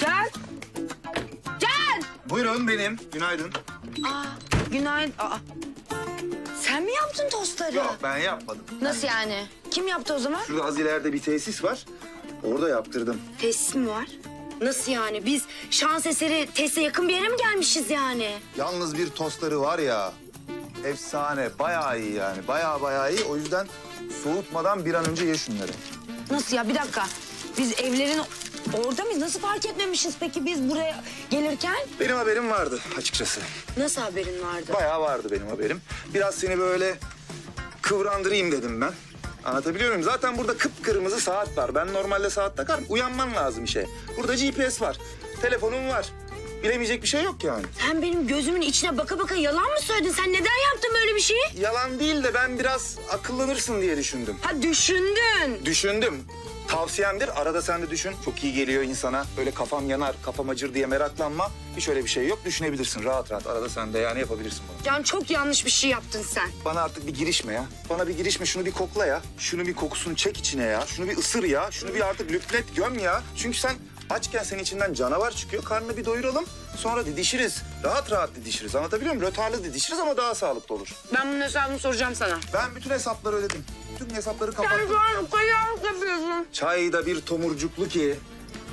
Can! Can! Buyurun benim. Günaydın. Aa, günaydın. Aa. Sen mi yaptın tostları? Yok, ben yapmadım. Nasıl yani? Kim yaptı o zaman? Şurada az ileride bir tesis var. Orada yaptırdım. Tesis mi var? Nasıl yani? Biz şans eseri tesise yakın bir yere mi gelmişiz yani? Yalnız bir tostları var ya, efsane, bayağı iyi yani. Bayağı iyi. O yüzden soğutmadan bir an önce ye şunları. Nasıl ya? Bir dakika. Biz evlerin orada mıyız? Nasıl fark etmemişiz peki biz buraya gelirken? Benim haberim vardı açıkçası. Nasıl haberin vardı? Bayağı vardı benim haberim. Biraz seni böyle kıvrandırayım dedim ben. Anlatabiliyor muyum? Zaten burada kıpkırmızı saat var. Ben normalde saat takarım. Uyanman lazım işe. Burada GPS var. Telefonum var. Bilemeyecek bir şey yok yani. Sen benim gözümün içine baka baka yalan mı söyledin? Sen neden yaptın böyle bir şeyi? Yalan değil de ben biraz akıllanırsın diye düşündüm. Ha, düşündün. Düşündüm. Tavsiyemdir. Arada sen de düşün. Çok iyi geliyor insana. Böyle kafam yanar, kafam acır diye meraklanma. Hiç öyle bir şey yok. Düşünebilirsin rahat rahat. Arada sen de yani yapabilirsin bunu. Yani çok yanlış bir şey yaptın sen. Bana artık bir girişme ya. Bana bir girişme. Şunu bir kokla ya. Şunu bir kokusunu çek içine ya. Şunu bir ısır ya. Şunu bir artık lüplet göm ya. Çünkü sen açken senin içinden canavar çıkıyor. Karnını bir doyuralım. Sonra didişiriz. Rahat rahat didişiriz. Anlatabiliyor muyum? Rötarlı didişiriz ama daha sağlıklı olur. Ben bunun hesabını soracağım sana. Ben bütün hesapları ödedim. Bütün hesapları kapattım. Sen bana kayağılık yapıyorsun. Çay da bir tomurcuklu ki.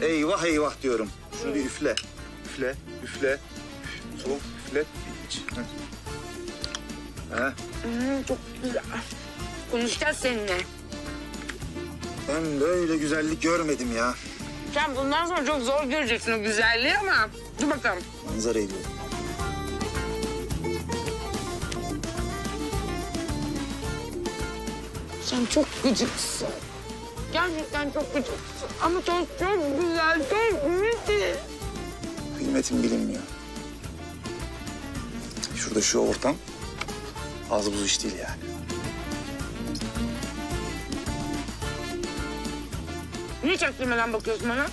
Eyvah eyvah diyorum. Şunu bir üfle. Üfle. Soğuk üflet bir iç. Çok güzel. Konuşacağız seninle. Ben böyle güzellik görmedim ya. Sen bundan sonra çok zor göreceksin o güzelliği ama dur bakalım. Manzara ediyorum. Sen çok gıcıksın. Gerçekten çok gıcıksın. Ama çok güzel, çok müthiş. Kıymetim bilinmiyor. Şurada şu ortam az buz iş değil yani. Niye çaktırmadan bakıyorsun bana?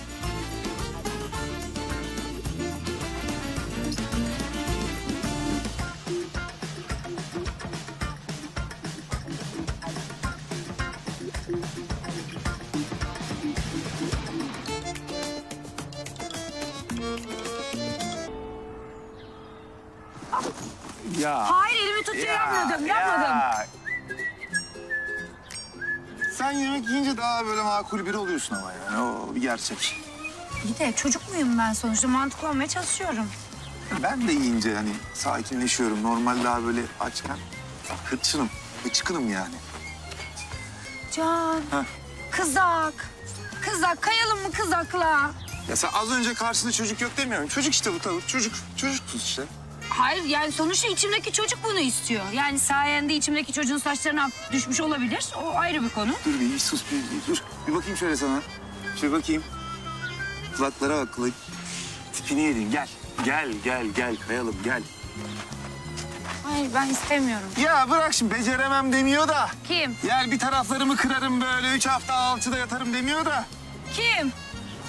Ya. Hayır, elimi tutuyor, yapmadım. Sen yemek yiyince daha böyle makul biri oluyorsun ama yani o bir gerçek. İyi de çocuk muyum ben sonuçta, mantıklı olmaya çalışıyorum. Ben de yiyince hani sakinleşiyorum, normal daha böyle açken hırçınım, hıçkınım yani. Can, heh. Kızak kayalım mı kızakla? Ya sen az önce karşısında çocuk yok demiyorum, çocuk işte bu tavır, çocuksun işte. Hayır yani sonuçta içimdeki çocuk bunu istiyor. Yani sayende içimdeki çocuğun saçlarına düşmüş olabilir. O ayrı bir konu. Dur bir sus bir dur. Bir bakayım şöyle sana. Şöyle bakayım. Kulaklara bak kulak. Tipini yedin gel. Gel kayalım gel. Hayır ben istemiyorum. Ya bırak şimdi beceremem demiyor da. Kim? Yani bir taraflarımı kırarım böyle 3 hafta alçıda yatarım demiyor da. Kim?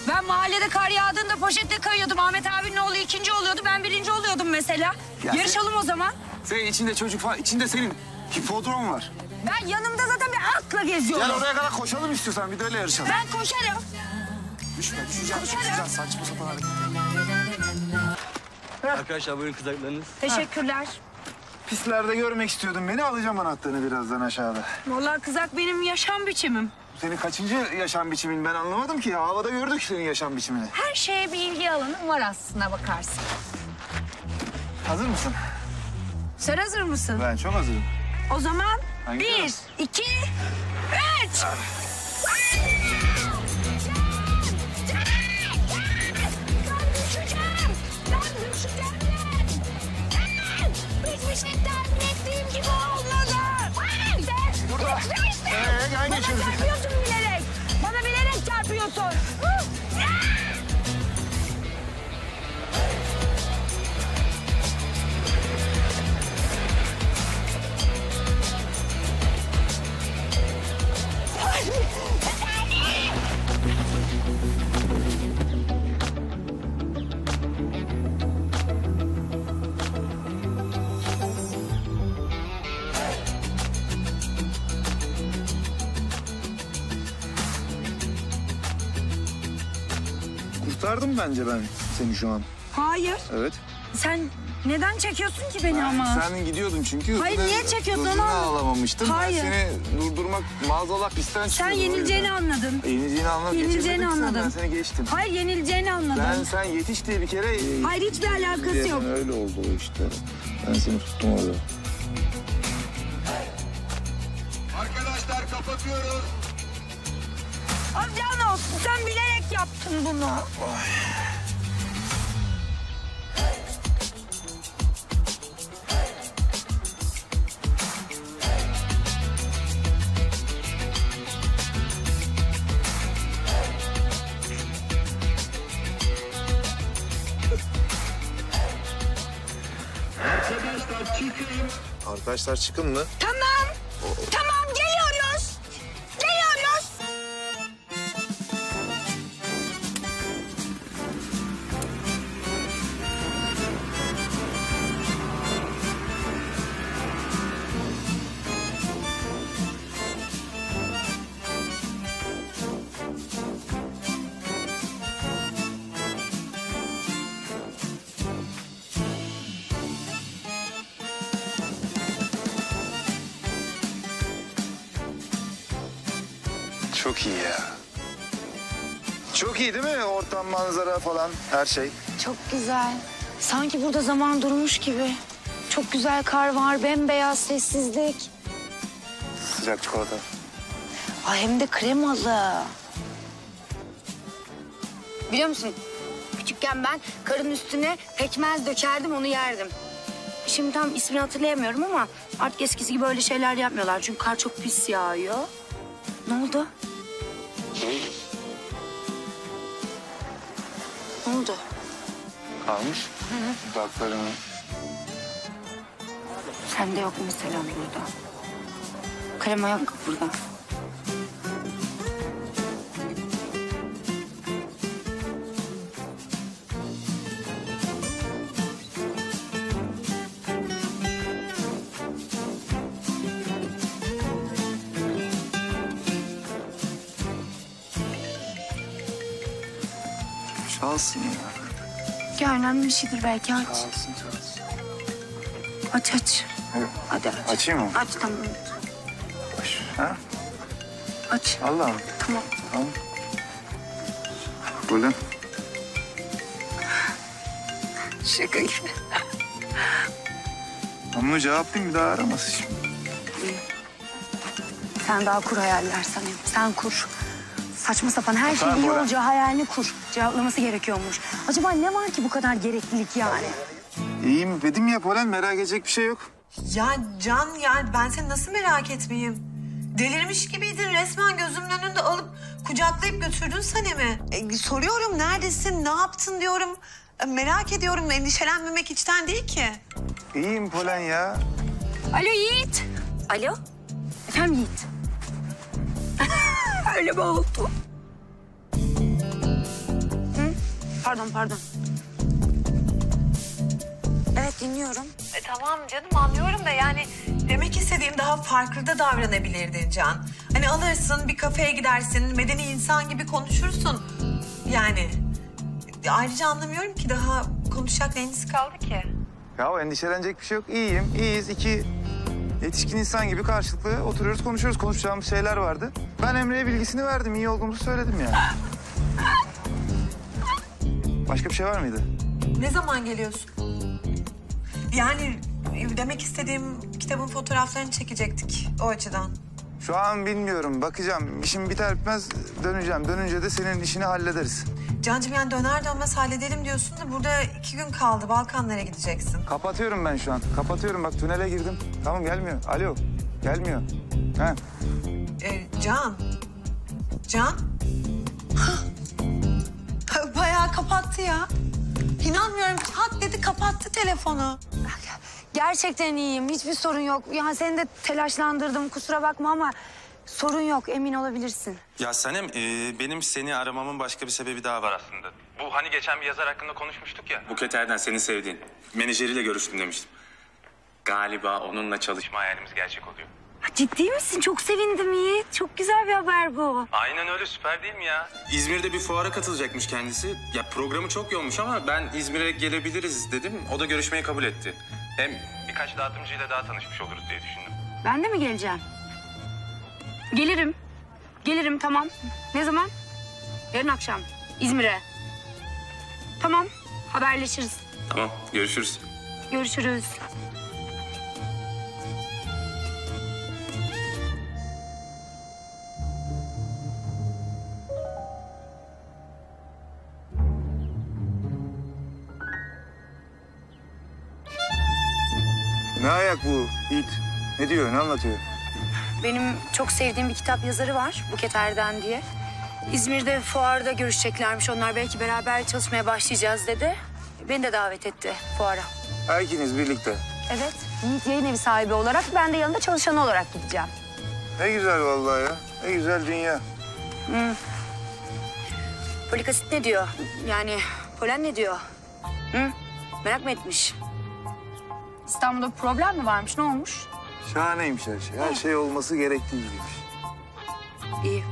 Ben mahallede kar yağdığında poşetle kayıyordum. Ahmet abinin oğlu 2. oluyordu. Ben 1. oluyordum mesela. Ya yarışalım o zaman. Senin içinde çocuk falan. İçinde senin hipodrom var. Ben yanımda zaten bir atla geziyorum. Gel oraya kadar koşalım istiyorsan. Bir de öyle yarışalım. Ben koşarım. Düşeceğim. Saçma sapan hareket. Arkadaşlar buyurun kızaklarınız. Teşekkürler. Pislerde görmek istiyordum beni. Alacağım anahtarını birazdan aşağıda. Vallahi kızak benim yaşam biçimim. Senin kaçıncı yaşam biçimin ben anlamadım ki. Havada gördük senin yaşam biçimini. Her şeye bir ilgi alanım var aslına bakarsın. Hazır mısın? Sen hazır mısın? Ben çok hazırım. O zaman hangi 1, 2, 3. Ah. Kurtardım bence ben seni şu an. Hayır. Evet. Sen neden çekiyorsun ki beni ben, ama? Sen gidiyordun çünkü. Hayır, niye çekiyorsun onu? Alamamıştım. Hayır. Ben seni durdurmak maazallah pistten çıkıyordum. Sen yenileceğini anladın. Yenileceğini anladım. Yenileceğini anladım. Ben seni geçtim. Hayır, yenileceğini anladım. Ben sen yetiş diye bir kere... Hayır, hiçbir alakası yok. Öyle oldu o işte. Ben seni tuttum orada. Arkadaşlar kapatıyoruz. Özcan olsun, sen bilerek yaptın bunu. Oy. Arkadaşlar çıkın mı? Tamam. O... Tamam, geliyoruz. Geliyoruz. Çok iyi ya. Çok iyi değil mi? Ortam, manzara falan, her şey. Çok güzel. Sanki burada zaman durmuş gibi. Çok güzel kar var, bembeyaz sessizlik. Sıcak çikolata. Ay, hem de kremalı. Biliyor musun? Küçükken ben karın üstüne pekmez dökerdim, onu yerdim. Şimdi tam ismini hatırlayamıyorum ama artık eskisi gibi öyle şeyler yapmıyorlar. Çünkü kar çok pis yağıyor. Ne oldu? Ne oldu? Kalmış. Dudaklarını. Sen de yok mesela burada. Krema yok burada. Çalsın ya. Ya önemli bir şeydir belki, aç. Çalsın, çalsın. Aç, aç. Evet. Hadi aç. Açayım mı? Aç, tamam. Aç. Ha? Aç. Allah'ım. Tamam. Tamam. Polen. Şaka gibi. Ama cevaplayayım, bir daha aramasın şimdi. Sen daha kur hayaller sanıyorum. Sen kur. Saçma sapan her şeyin iyi olacağı hayalini kur. Cevaplaması gerekiyormuş. Acaba ne var ki bu kadar gereklilik yani? İyiyim dedim ya Polen, merak edecek bir şey yok. Ya Can, ya ben seni nasıl merak etmeyeyim? Delirmiş gibiydin, resmen gözümün önünde alıp kucaklayıp götürdün Sanem'i. Soruyorum neredesin, ne yaptın diyorum. Merak ediyorum, endişelenmemek içten değil ki. İyiyim Polen ya. Alo Yiğit. Alo. Efendim Yiğit. Öyle mi oldu? Hı? Pardon. Evet, dinliyorum. Tamam canım, anlıyorum da yani... Demek istediğim daha farklı da davranabilirdin Can. Hani alırsın, bir kafeye gidersin, medeni insan gibi konuşursun. Yani... Ayrıca anlamıyorum ki daha konuşacak neyiniz kaldı ki? Ya endişelenecek bir şey yok. İyiyim, iyiyiz. Yetişkin insan gibi karşılıklı oturuyoruz, konuşuyoruz. Konuşacağımız şeyler vardı. Ben Emre'ye bilgisini verdim, iyi olduğumuzu söyledim yani. Başka bir şey var mıydı? Ne zaman geliyorsun? Yani demek istediğim kitabın fotoğraflarını çekecektik o açıdan. Şu an bilmiyorum, bakacağım. İşim biter bitmez döneceğim. Dönünce de senin işini hallederiz. Cancığım yani döner dönmez halledelim diyorsun da burada 2 gün kaldı. Balkanlara gideceksin. Kapatıyorum ben şu an. Kapatıyorum, bak tünele girdim. Tamam, gelmiyor. Alo, gelmiyor. He. Can? Bayağı kapattı ya. İnanmıyorum, tak dedi kapattı telefonu. Gerçekten iyiyim, hiçbir sorun yok. Yani seni de telaşlandırdım, kusura bakma ama... Sorun yok, emin olabilirsin. Ya Sanem, benim seni aramamın başka bir sebebi daha var aslında. Bu hani geçen bir yazar hakkında konuşmuştuk ya. Buket Erdem, seni sevdiğin. Menajeriyle görüştüm demiştim. Galiba onunla çalışma hayalimiz gerçek oluyor. Ciddi misin? Çok sevindim Yiğit. Çok güzel bir haber bu. Aynen öyle, süper değil mi ya? İzmir'de bir fuara katılacakmış kendisi. Ya programı çok yoğunmuş ama ben İzmir'e gelebiliriz dedim. O da görüşmeyi kabul etti. Hem birkaç dağıtımcıyla daha tanışmış oluruz diye düşündüm. Ben de mi geleceğim? Gelirim. Gelirim, tamam. Ne zaman? Yarın akşam İzmir'e. Tamam, haberleşiriz. Tamam, görüşürüz. Görüşürüz. Ne ayak bu Yiğit? Ne diyor, ne anlatıyor? Benim çok sevdiğim bir kitap yazarı var, Buket Erdem diye. İzmir'de fuarda görüşeceklermiş, onlar belki beraber çalışmaya başlayacağız dedi. Beni de davet etti fuara. Ha, ikiniz birlikte? Evet, Yiğit yayın evi sahibi olarak, ben de yanında çalışan olarak gideceğim. Ne güzel vallahi ya, ne güzel dünya. Hmm. Folik asit ne diyor? Yani Polen ne diyor? Hı? Merak mı etmiş? İstanbul'da problem mi varmış, ne olmuş? Şahaneymiş her şey, her şey olması gerektiği gibiymiş. İyi.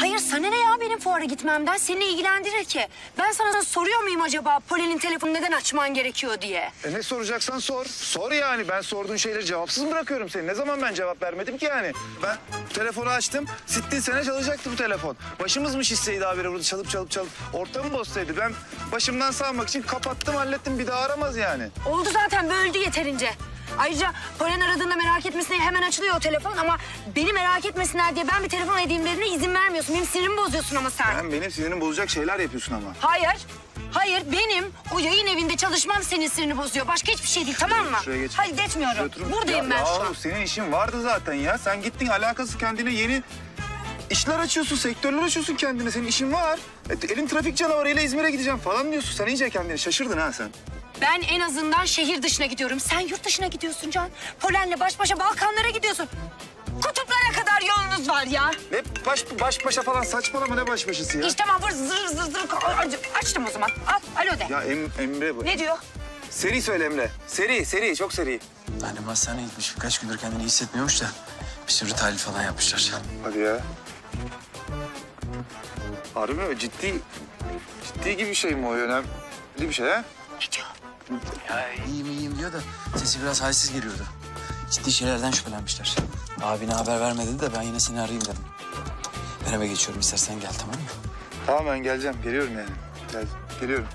Hayır, sana ne ya benim fuara gitmemden? Seni ilgilendirir ki. Ben sana soruyor muyum acaba Polen'in telefonu neden açman gerekiyor diye? E ne soracaksan sor. Sor yani, ben sorduğun şeyleri cevapsız mı bırakıyorum seni? Ne zaman ben cevap vermedim ki yani? Ben telefonu açtım, sittin sene çalacaktı bu telefon. Başımız mı şişseydi habire burada çalıp ortamı bozsaydı? Ben başımdan sağlamak için kapattım, hallettim, bir daha aramaz yani. Oldu zaten, böldü yeterince. Ayrıca Polen aradığında merak etmesine hemen açılıyor o telefon ama beni merak etmesinler diye ben bir telefon edeyim dediğine izin vermiyorsun. Benim sinirimi bozuyorsun ama sen. Sen benim sinirimi bozacak şeyler yapıyorsun ama. Hayır, hayır, benim o yayın evinde çalışmam senin sinirini bozuyor. Başka hiçbir şey değil, tamam mı? Şuraya geç. Hayır, geçmiyorum. Buradayım ya, ben şu an. Senin işin vardı zaten ya. Sen gittin alakası kendine yeni işler açıyorsun, sektörler açıyorsun kendine. Senin işin var. Elin trafik canavarıyla İzmir'e gideceğim falan diyorsun. Sen iyice kendine şaşırdın ha sen. Ben en azından şehir dışına gidiyorum. Sen yurt dışına gidiyorsun Can. Polen'le baş başa Balkanlara gidiyorsun. Kutuplara kadar yolunuz var ya. Ne baş başa falan, saçmalama, ne baş başası ya? İşte tamam, zır açtım o zaman. Al, alo de. Ya Emre bu. Ne diyor? Seri söyle Emre. Seri, çok seri. Annem hastaneye gitmiş. Birkaç gündür kendini iyi hissetmiyormuş da bir sürü tahlil falan yapmışlar. Hadi ya. Harbi mi? Ciddi gibi bir şey mi o? Önemli bir şey ha? Ne diyor? Ya iyiyim diyor da sesi biraz halsiz geliyordu. Ciddi şeylerden şüphelenmişler. Abine haber vermedi de ben yine seni arayayım dedim. Ben eve geçiyorum, istersen gel, tamam mı? Tamam, ben geleceğim, geliyorum yani. Geliyorum.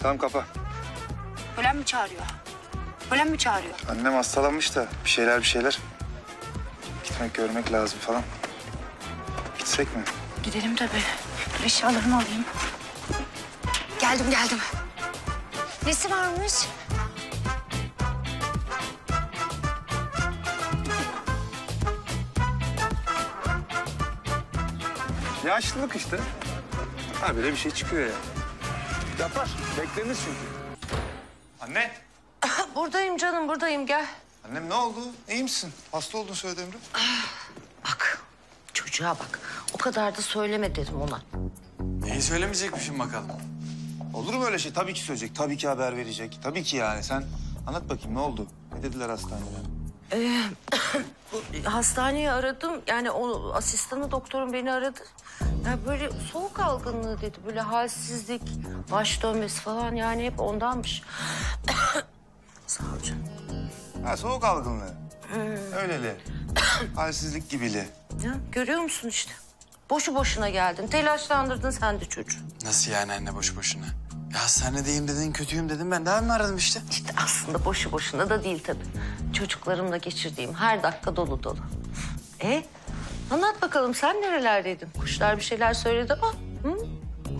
Tamam, kapa. Polen mi çağırıyor? Annem hastalanmış da bir şeyler. Gitmek, görmek lazım falan. Gitsek mi? Gidelim tabii. Dur, eşyalarımı alayım. Geldim. Nesi varmış? Yaşlılık işte. Ha, böyle bir şey çıkıyor ya. Yapar, beklenir çünkü. Anne. Buradayım canım, buradayım, gel. Annem ne oldu? İyi misin? Hasta olduğunu söyledi Emre. Bak, çocuğa bak. O kadar da söyleme dedim ona. Neyi söylemeyecekmişim bakalım? Olur mu öyle şey? Tabii ki söyleyecek, tabii ki haber verecek. Tabii ki yani. Sen anlat bakayım, ne oldu? Ne dediler hastanede? Hastaneyi aradım. Yani o asistanı, doktorun beni aradı. Ya böyle soğuk algınlığı dedi. Böyle halsizlik, baş dönmesi falan, yani hep ondanmış. Sağ ol canım. Ha, soğuk algınlığı. Öyleli. Halsizlik gibili. Ya, görüyor musun işte? Boşu boşuna geldin. Telaşlandırdın sen de çocuğu. Nasıl yani anne, boşu boşuna? Ya hastanedeyim dedin, kötüyüm dedim. Ben daha mı aradım işte? İşte aslında boşu boşuna da değil tabii. Çocuklarımla geçirdiğim her dakika dolu. Anlat bakalım, sen nerelerdeydin? Kuşlar bir şeyler söyledi ama. Hı?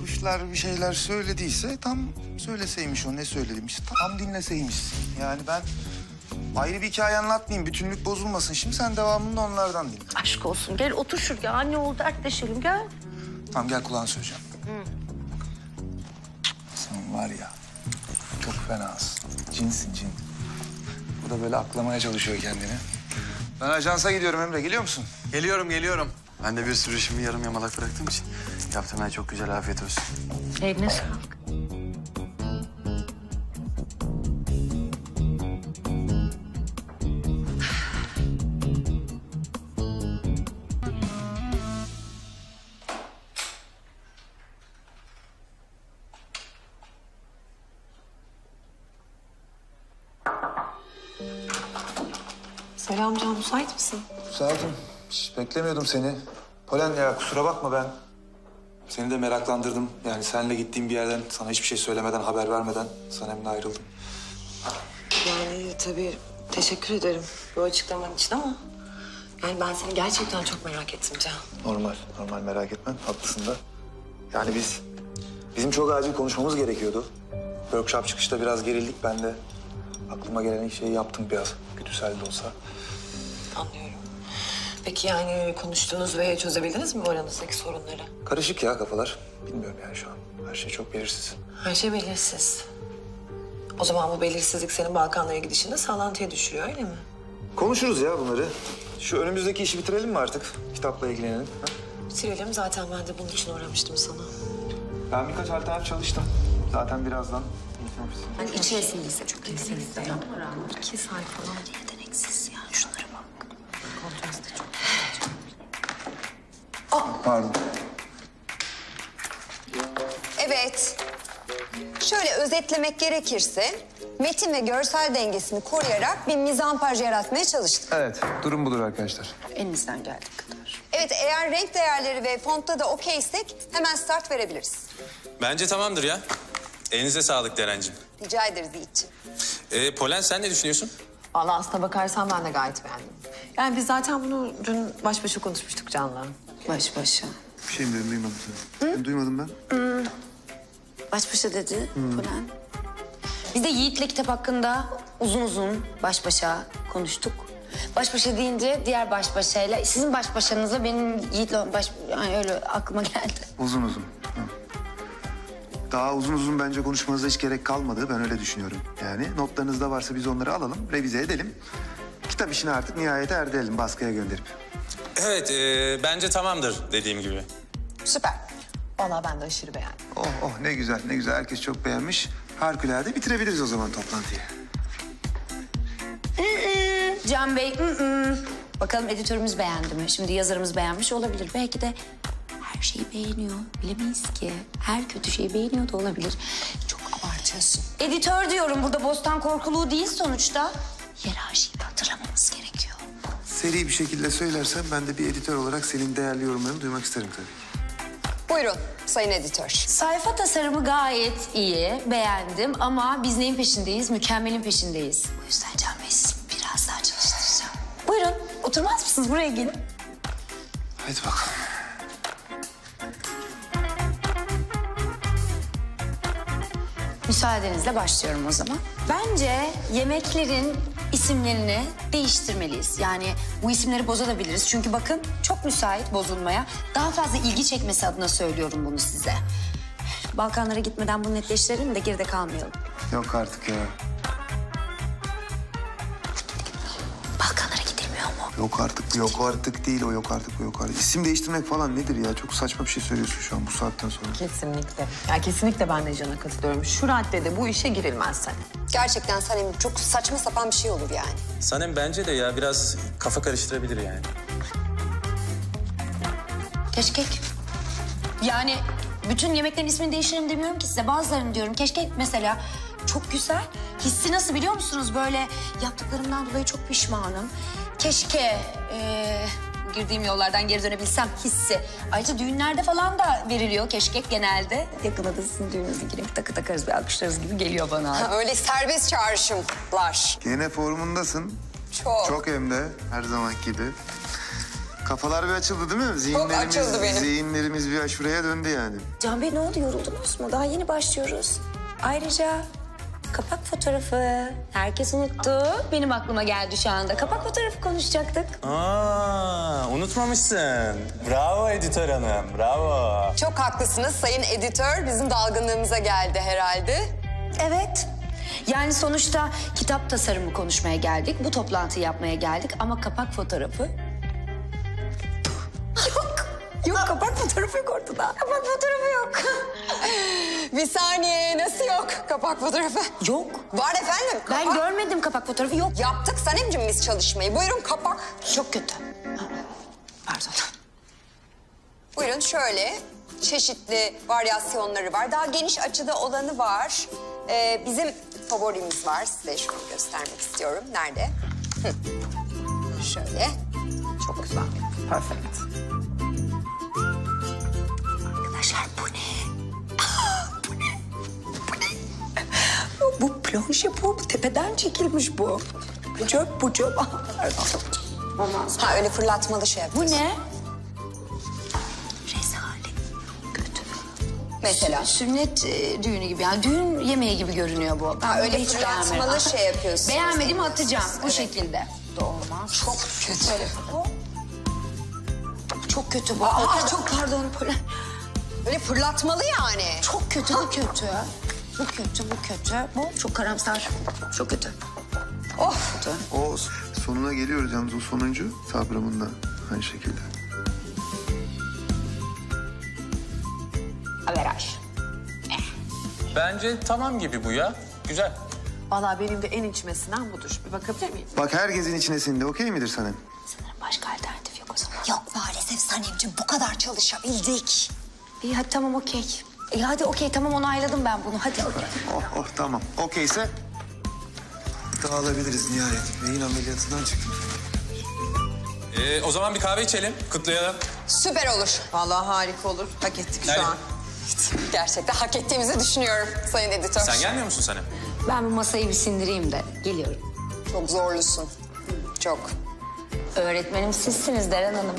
Kuşlar bir şeyler söylediyse tam söyleseymiş o, ne söylediymiş. Tam dinleseymiş. Yani ben ayrı bir hikaye anlatmayayım, bütünlük bozulmasın. Şimdi sen devamını da onlardan dinle. Aşk olsun, gel otur şuraya. Anne oğul dertleşelim, gel. Tamam, gel, kulağını söyleyeceğim. Sen var ya, çok fenasın. Cinsin cin. Bu da böyle aklamaya çalışıyor kendini. Ben ajansa gidiyorum Emre, geliyor musun? Geliyorum. Ben de bir sürü işimi yarım yamalak bıraktığım için yaptığım her çok güzel, afiyet olsun. Eline sağlık. Ali amca, müsait misin? Müsaitim. Hiç beklemiyordum seni. Polen ya, kusura bakma ben. Seni de meraklandırdım. Yani seninle gittiğim bir yerden, sana hiçbir şey söylemeden, haber vermeden Sanem'le ayrıldım. Yani tabii teşekkür ederim bu açıklaman için ama... Yani ben seni gerçekten çok merak ettim Can. Normal merak etmem. Haklısın da. Yani bizim çok acil konuşmamız gerekiyordu. Workshop çıkışta biraz gerildik. Ben de aklıma gelen şeyi yaptım biraz. Güdüsel de olsa. Anlıyorum. Peki yani konuştunuz ve çözebildiniz mi bu aranızdaki sorunları? Karışık ya kafalar. Bilmiyorum yani şu an. Her şey çok belirsiz. Her şey belirsiz. O zaman bu belirsizlik senin Balkanlara gidişinde sallantıya düşürüyor, öyle mi? Konuşuruz ya bunları. Şu önümüzdeki işi bitirelim mi artık? Kitapla ilgilenelim. Ha? Bitirelim. Zaten ben de bunun için uğramıştım sana. Ben birkaç alternatif çalıştım. Zaten birazdan eğitim ofisinde. Hani içerisindeyse çok yeteneksiz ya. 2 sayfalar yeteneksiz ya. Şunlara bak. Kontrast da çok güzel. Pardon. Evet. Şöyle özetlemek gerekirse... Metin ve görsel dengesini koruyarak bir mizampaj yaratmaya çalıştık. Evet, durum budur arkadaşlar. Elimizden geldiği kadar. Evet, eğer renk değerleri ve fontta da okeysek hemen start verebiliriz. Bence tamamdır ya. Elinize sağlık Derenciğim. Rica ederiz Yiğit'ciğim. Polen, sen ne düşünüyorsun? Vallahi aslına bakarsan ben de gayet beğendim. Yani biz zaten bunu dün baş başa konuşmuştuk Can'la. Baş başa. Bir şey mi dedim, duymadım seni. Hı? Duymadım ben. Hı. Baş başa dedi Polen. Biz de Yiğit'le kitap hakkında uzun baş başa konuştuk. Baş başa deyince diğer baş başayla, sizin baş başanızla benim Yiğit'le yani öyle aklıma geldi. Uzun. Hı. Daha uzun bence konuşmanıza hiç gerek kalmadı. Ben öyle düşünüyorum. Yani notlarınız da varsa biz onları alalım, revize edelim. Kitap işini artık nihayete erdirelim, baskıya gönderip. Evet, bence tamamdır dediğim gibi. Süper. Vallahi ben de aşırı beğendim. Oh ne güzel. Herkes çok beğenmiş. Harikulade bitirebiliriz o zaman toplantıyı. Can Bey, Bakalım editörümüz beğendi mi? Şimdi yazarımız beğenmiş olabilir. Belki de her şeyi beğeniyor. Bilemeyiz ki. Her kötü şeyi beğeniyor da olabilir. Çok abartıyorsun. Editör diyorum, burada bostan korkuluğu değil sonuçta. Hiyerarşiyi de hatırlamamız gerekiyor. Seri bir şekilde söylersen ben de bir editör olarak senin değerli yorumlarını duymak isterim tabii. Buyurun sayın editör. Sayfa tasarımı gayet iyi, beğendim ama biz neyin peşindeyiz? Mükemmelin peşindeyiz. O yüzden Can Bey sizi biraz daha çalıştıracağım. Buyurun, oturmaz mısınız? Buraya gelin. Hadi bakalım. Müsaadenizle başlıyorum o zaman. Bence yemeklerin isimlerini değiştirmeliyiz. Yani bu isimleri bozabiliriz. Çünkü bakın çok müsait bozulmaya. Daha fazla ilgi çekmesi adına söylüyorum bunu size. Balkanlara gitmeden bunu netleştirelim de geride kalmayalım. Yok artık ya. Balkanlara gidilmiyor mu? Yok artık değil o. İsim değiştirmek falan nedir ya? Çok saçma bir şey söylüyorsun şu an bu saatten sonra. Kesinlikle. Ya kesinlikle ben de Can'a katılıyorum. Şu raddede bu işe girilmez sen. Gerçekten Sanem çok saçma sapan bir şey olur yani. Sanem bence de ya biraz kafa karıştırabilir yani. Keşkek. Yani bütün yemeklerin ismini değiştirelim demiyorum ki size. Bazılarını diyorum. Keşkek mesela çok güzel. Hissi nasıl biliyor musunuz? Böyle yaptıklarımdan dolayı çok pişmanım. Keşke girdiğim yollardan geri dönebilsem hissi. Ayrıca düğünlerde falan da veriliyor keşkek genelde. Yakında da sizin düğününüze girip takı takarız ve alkışlarız gibi geliyor bana. Ha, öyle serbest çağrışımlar. Yine formundasın. Çok. Çok hem de her zamanki gibi. Kafalar bir açıldı değil mi? Zihinlerimiz bir aşureye döndü yani. Can Bey ne oldu, yoruldunuz mu? Daha yeni başlıyoruz. Ayrıca kapak fotoğrafı. Herkes unuttu. Benim aklıma geldi şu anda. Kapak fotoğrafı konuşacaktık. Aa, unutmamışsın. Bravo editör hanım, bravo. Çok haklısınız sayın editör. Bizim dalgınlığımıza geldi herhalde. Evet. Yani sonuçta kitap tasarımı konuşmaya geldik. Bu toplantıyı yapmaya geldik ama kapak fotoğrafı... Yok, kapak fotoğrafı yok ortada. Kapak fotoğrafı yok. Bir saniye, nasıl yok kapak fotoğrafı? Yok. Var efendim. Kapak. Ben görmedim kapak fotoğrafı, yok. Yaptık Sanemciğim biz çalışmayı. Buyurun kapak. Çok kötü. Pardon. Buyurun şöyle. Çeşitli varyasyonları var. Daha geniş açıda olanı var. Bizim favorimiz var. Size şunu göstermek istiyorum. Nerede? Şöyle. Çok güzel. Perfect. Arkadaşlar bu ne? Bu ne? Bu ne? Bu plonje bu. Tepeden çekilmiş bu. Çöp bu çöp. Ha öyle fırlatmalı şey. Bu ne? Rezalet. Kötü. Mesela? Sünnet düğünü gibi. Yani düğün yemeği gibi görünüyor bu. Ha öyle fırlatmalı şey yapıyorsun. Beğenmedim atacağım bu şekilde. Olmaz. Çok kötü. Çok kötü bu. Aa, çok pardon. Böyle fırlatmalı yani. Çok kötü bu kötü. Bu kötü bu kötü. Bu çok karamsar. Çok kötü. Of. O sonuna geliyoruz yalnız o sonuncu Sabram'ın da aynı şekilde. Averaj. Bence tamam gibi bu ya. Güzel. Vallahi benim de en içime sinen budur. Bir bakabilir miyim? Bak herkesin içine sindi. Okey midir Sanem? Sanırım başka alternatif yok o zaman. Yok maalesef Sanemciğim bu kadar çalışabildik. İyi hadi tamam okey. İyi hadi okey tamam onayladım ben bunu. Hadi okey. Oh oh tamam. Okeyse... Dağılabiliriz nihayet. Beyin ameliyatından çıktım. O zaman bir kahve içelim, kutlayalım. Süper olur. Vallahi harika olur. Hak ettik şu an. Gerçekten hak ettiğimizi düşünüyorum sayın editör. Sen gelmiyor musun Sanem? Ben bu masayı bir sindireyim de geliyorum. Çok zorlusun. Çok. Öğretmenim sizsiniz Deren Hanım.